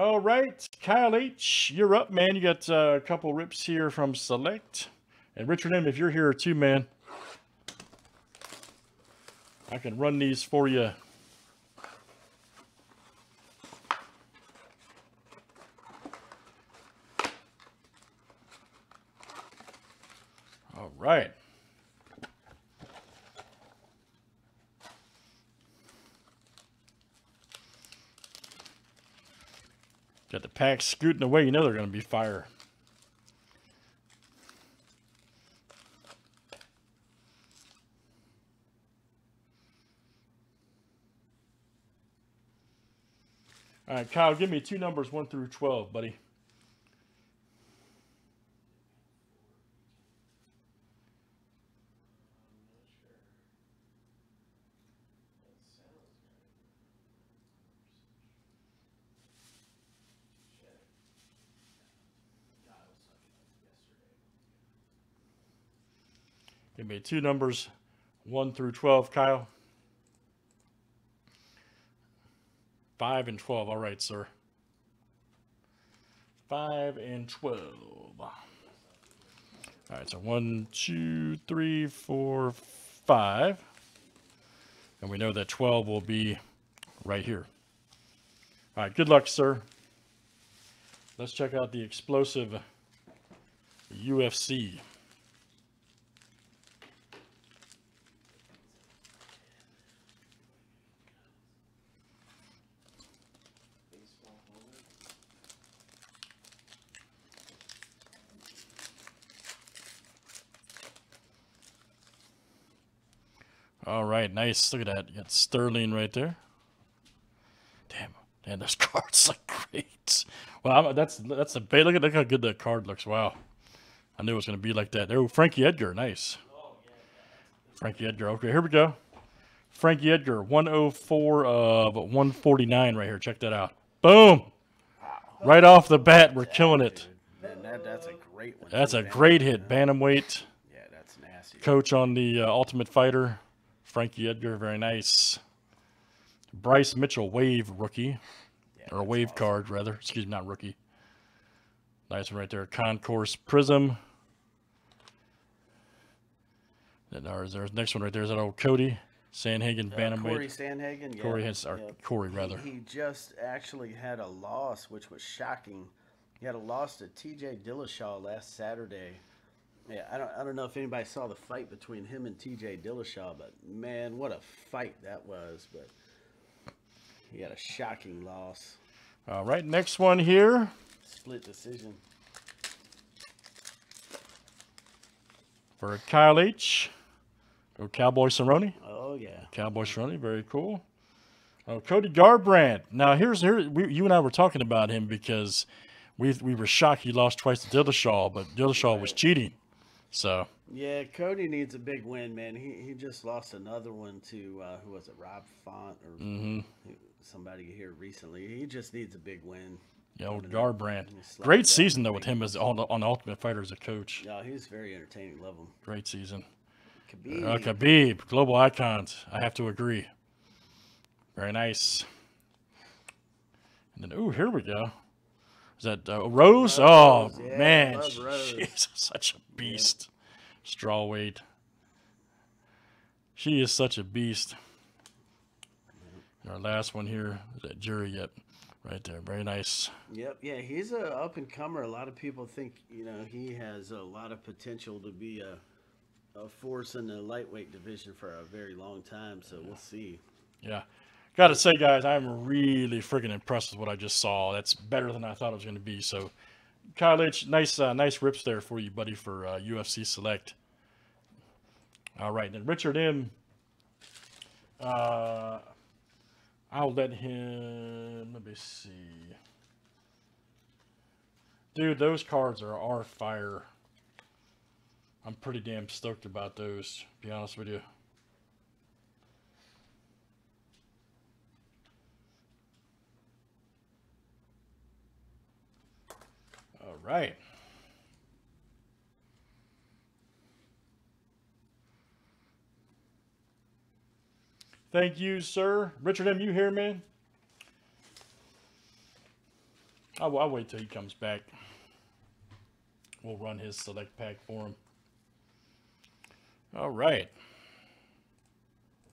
All right, Kyle H., you're up, man. You got a couple rips here from Select. And Richard M., if you're here too, man, I can run these for you. All right. Got the pack scooting away. You know they're going to be fire. All right, Kyle, give me two numbers, 1 through 12, buddy. Give me two numbers, 1 through 12, Kyle. 5 and 12. All right, sir. 5 and 12. All right, so 1, 2, 3, 4, 5. And we know that 12 will be right here. All right, good luck, sir. Let's check out the explosive UFC. All right, nice. Look at that. You got Sterling right there. Damn, man, those cards look great. Well, that's a bait. Look how good that card looks. Wow, I knew it was going to be like that. There, Frankie Edgar, nice. Frankie Edgar. Okay, here we go. Frankie Edgar, 104 of 149 right here. Check that out. Boom! Right off the bat, we're killing it. That's a great one. That's a great hit. Bantamweight. Yeah, that's nasty. Coach on the Ultimate Fighter. Frankie Edgar, very nice. Bryce Mitchell, wave rookie. Yeah, or wave card, rather. Excuse me, not rookie. Nice one right there. Concourse Prism. Then there's next one right there. Is that old Cody Sandhagen, bantamweight? Cory Sandhagen, yeah. Cory, rather. He just actually had a loss, which was shocking. He had a loss to TJ Dillashaw last Saturday. Yeah, I don't know if anybody saw the fight between him and TJ Dillashaw, but man, what a fight that was. But he had a shocking loss. All right, next one here. Split decision. For Kyle H. Go Cowboy Cerrone. Oh, yeah. Cowboy Cerrone, very cool. Oh, Cody Garbrandt. Now, you and I were talking about him because we were shocked he lost twice to Dillashaw, but Dillashaw was cheating. So yeah, Cody needs a big win, man. He just lost another one to who was it, Rob Font or somebody here recently. He just needs a big win. Yeah, old Garbrandt. Great season though with him as on Ultimate Fighter as a coach. Yeah, he's very entertaining. Love him. Great season. Khabib. Khabib, global icons. I have to agree. Very nice. And then ooh, here we go. Is that Rose? Oh, yeah, man. She's such a beast. Yeah. Strawweight. She is such a beast. And our last one here. Is that Jerry? Yep. Right there. Very nice. Yep. Yeah, he's an up-and-comer. A lot of people think, you know, he has a lot of potential to be a force in the lightweight division for a very long time. So we'll see. Yeah. Got to say, guys, I'm really freaking impressed with what I just saw. That's better than I thought it was going to be. So, Kyle H., nice rips there for you, buddy, for UFC Select. All right, then Richard M., I'll let him, let me see. Dude, those cards are fire. I'm pretty damn stoked about those, to be honest with you. Right. Thank you, sir. Richard M., you here, man? I'll wait till he comes back. We'll run his select pack for him. All right.